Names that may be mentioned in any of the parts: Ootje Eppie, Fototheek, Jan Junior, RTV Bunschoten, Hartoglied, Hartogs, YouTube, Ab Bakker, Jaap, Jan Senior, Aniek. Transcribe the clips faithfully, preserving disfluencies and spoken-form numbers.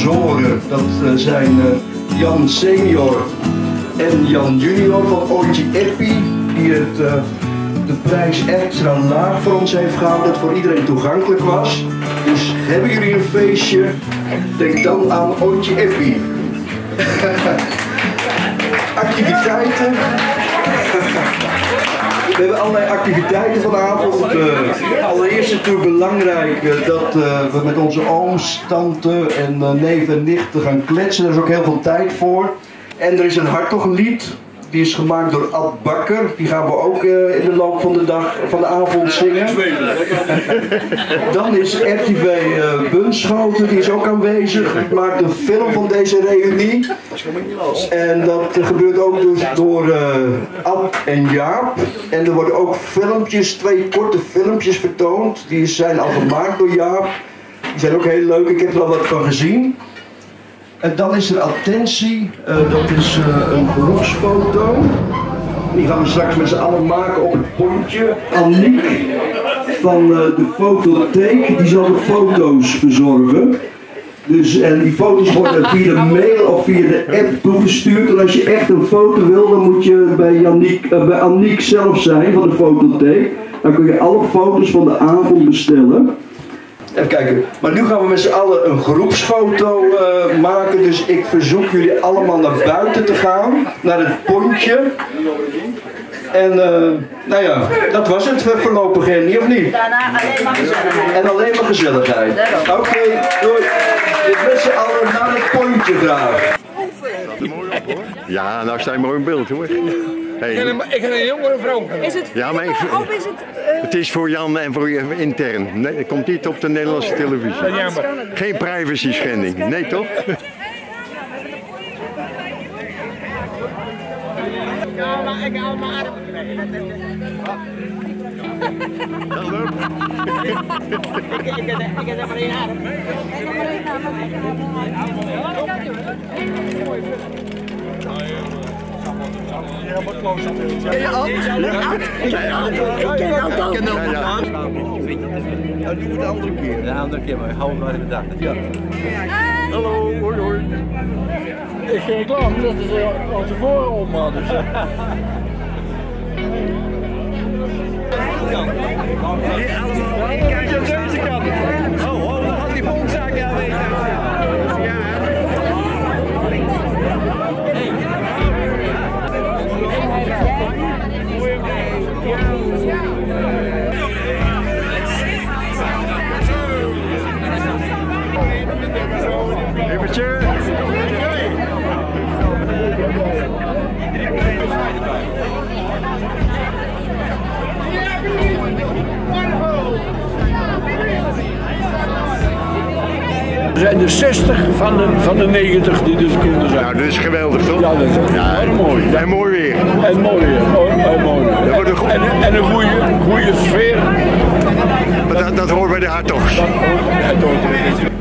sponsoren. Dat zijn Jan Senior en Jan Junior van Ootje Eppie, die het, de prijs extra laag voor ons heeft gehaald, dat voor iedereen toegankelijk was. Dus hebben jullie een feestje, denk dan aan Ootje Eppie. Activiteiten. We hebben allerlei activiteiten vanavond. Uh, allereerst is het natuurlijk belangrijk uh, dat uh, we met onze ooms, tante en uh, neven en nichten gaan kletsen. Daar is ook heel veel tijd voor. En er is een Hartoglied. Die is gemaakt door Ab Bakker. Die gaan we ook uh, in de loop van de dag, van de avond zingen. Dan is R T V uh, Bunschoten, die is ook aanwezig. Die maakt een film van deze reunie. En dat uh, gebeurt ook dus door uh, Ab en Jaap. En er worden ook filmpjes, twee korte filmpjes vertoond. Die zijn al gemaakt door Jaap. Die zijn ook heel leuk, ik heb er al wat van gezien. En dan is er attentie, uh, dat is uh, een groepsfoto. Die gaan we straks met z'n allen maken op het bordje. Aniek van uh, de Fototheek, die zal de foto's verzorgen. Dus, en die foto's worden via de mail of via de app toegestuurd. En als je echt een foto wil, dan moet je bij, Janiek, uh, bij Aniek zelf zijn van de Fototheek. Dan kun je alle foto's van de avond bestellen. Even kijken, maar nu gaan we met z'n allen een groepsfoto uh, maken, dus ik verzoek jullie allemaal naar buiten te gaan, naar het pontje. En uh, nou ja, dat was het voorlopig, niet of niet? Daarna alleen maar gezelligheid. En alleen maar gezelligheid. Oké, okay, doei. Dus met z'n allen naar het pontje graag. Staat er mooi op hoor. Ja, nou sta je mooi in beeld hoor. Hey. Ik ben een, ik ben een jongere vrouw. Is het, ja, maar ik, of is het, uh... het is voor Jan en voor intern. Nee, het komt niet op de Nederlandse televisie. Oh, jammer. Geen privacy schending. Nee toch? Ik hou mijn adem. Dat loopt. Ik heb er maar één adem. Ik heb er één adem. Ja, wat kloos dat is. Ken je alles? Ja, ik ken dat. Ik ken dat. Nou, nu voor de andere keer. De andere keer, maar we houden maar in de dag. Hallo, hoi hoi. Ik ging klaar, dat is al tevoren om, man. Hier allemaal, kijk aan deze kant. Oh, oh, dan had die bondzaak daar weer. Er zijn er zestig van de, van de negentig die dus konden zijn. Nou, dat is geweldig toch? Ja, dat is ja, heel mooi. En mooi weer. En mooi weer. Oh, en, mooi weer. Dat een en, en een goede, goede sfeer. Maar dat, dat hoort bij de Hartogs. Dat hoort bij de Hartogs.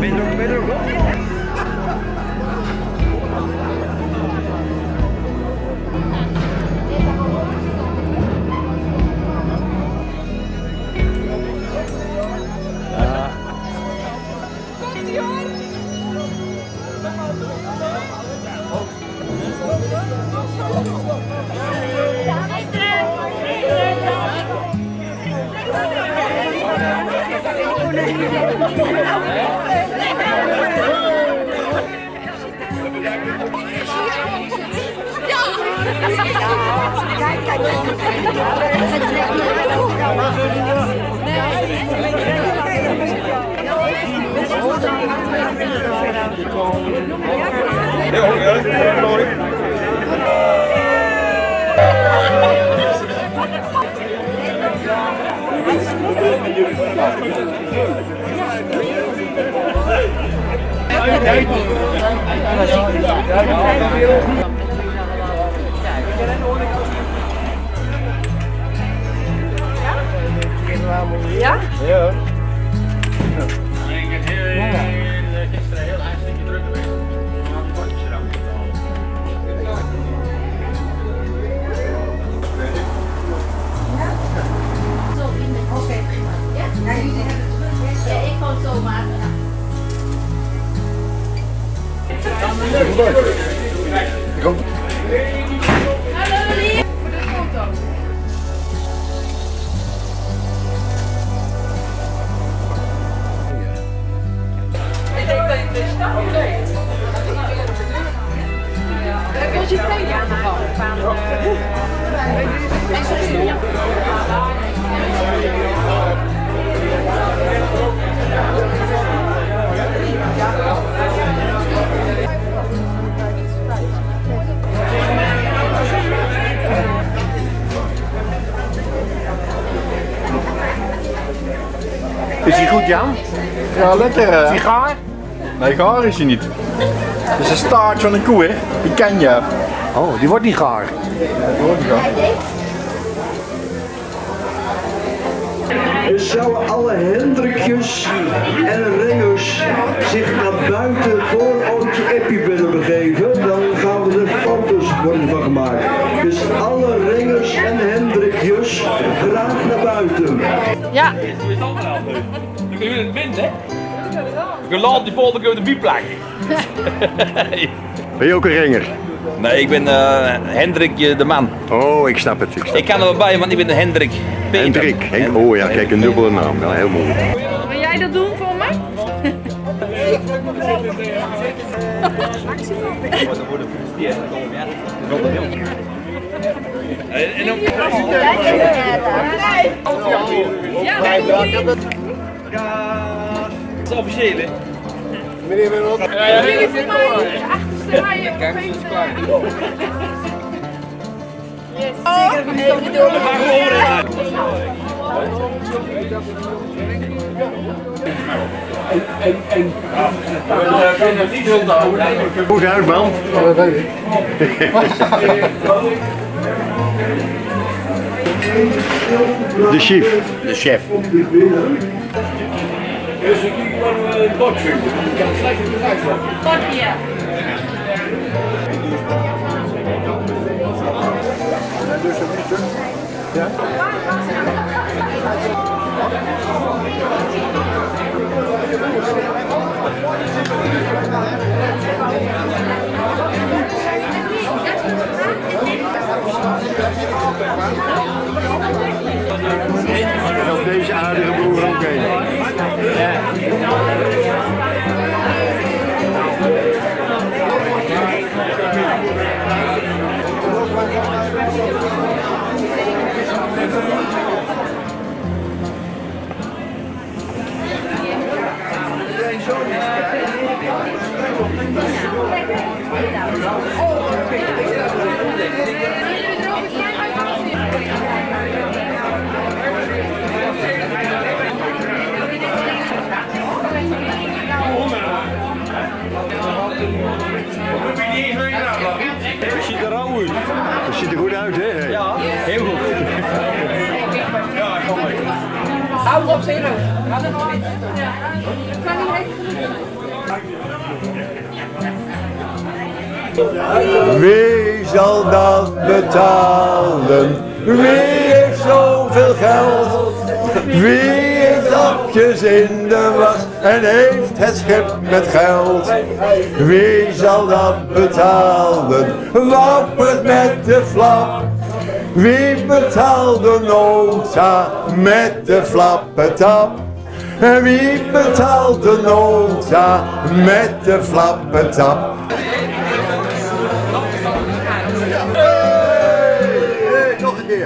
Better, better, go. Kijk, kijk. Heel goed, heel mooi. Ja? Ja. Ik heb hier gisteren heel hartstikke druk geweest. Oké, prima. Ja, jullie hebben het terug. Ja, ik kan het zo maken. Hallo, Lee. Voor de foto. Ik denk dat ik dit snap. Wil je twee aan de hand? Is hij goed, Jan? Ja, lekker. Is hij gaar? Nee, gaar is hij niet. Dat is een staart van een koe, hè? Die ken je. Oh, die wordt niet gaar. Die wordt niet gaar. Dus zouden alle Hendrikjes en Rengers zich naar buiten voor Ootje Eppie willen begeven, dan gaan we er foto's worden van gemaakt. Dus alle Rengers en Hendrikjes graag naar buiten. Ja. Dan kunnen jullie het wind, hè? Geland die volgende keer op de bieplak. Ben je ook een Renger? Nee, ik ben uh, Hendrikje de man. Oh, ik snap het. Ik, snap ik kan er wel bij, want ik ben Hendrik. Peter. Hendrik. Hen oh ja, kijk, een dubbele naam. Wel heel mooi. Wil jij dat doen voor mij? Dat is officieel, hè? Meneer Wereld. Jullie voor mij achterste rijen. Kijk, dat is klaar. Yes, zeker dat we niet door gaan. Goed uit, man. Dat weet ik. De chef. De chef. Dus ik kan wel een bord vinden. Ik kan slecht op de rij staan. Bord hier. Ja? Op deze aardige broer ook heen. Ja. Het ziet er al uit. Het ziet er goed uit, hè? Ja, heel goed. Ja, kom maar. Hou op, zin er. Ga er nog niet. Ik kan niet heen. Wie zal dat betalen? Wie heeft zoveel geld? Wie heeft lapjes in de was en heeft het schip met geld? Wie zal dat betalen? Wappert met de flap. Wie betaalt de nota met de flappetap? En wie betaalt de nota met de flappetap?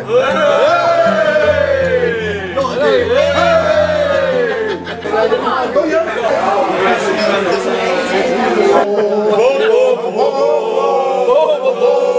keer. Hey! Hey! Nog een keer. Hey! Hey! Oh ja. Oh, oh, oh, oh, oh, oh, oh.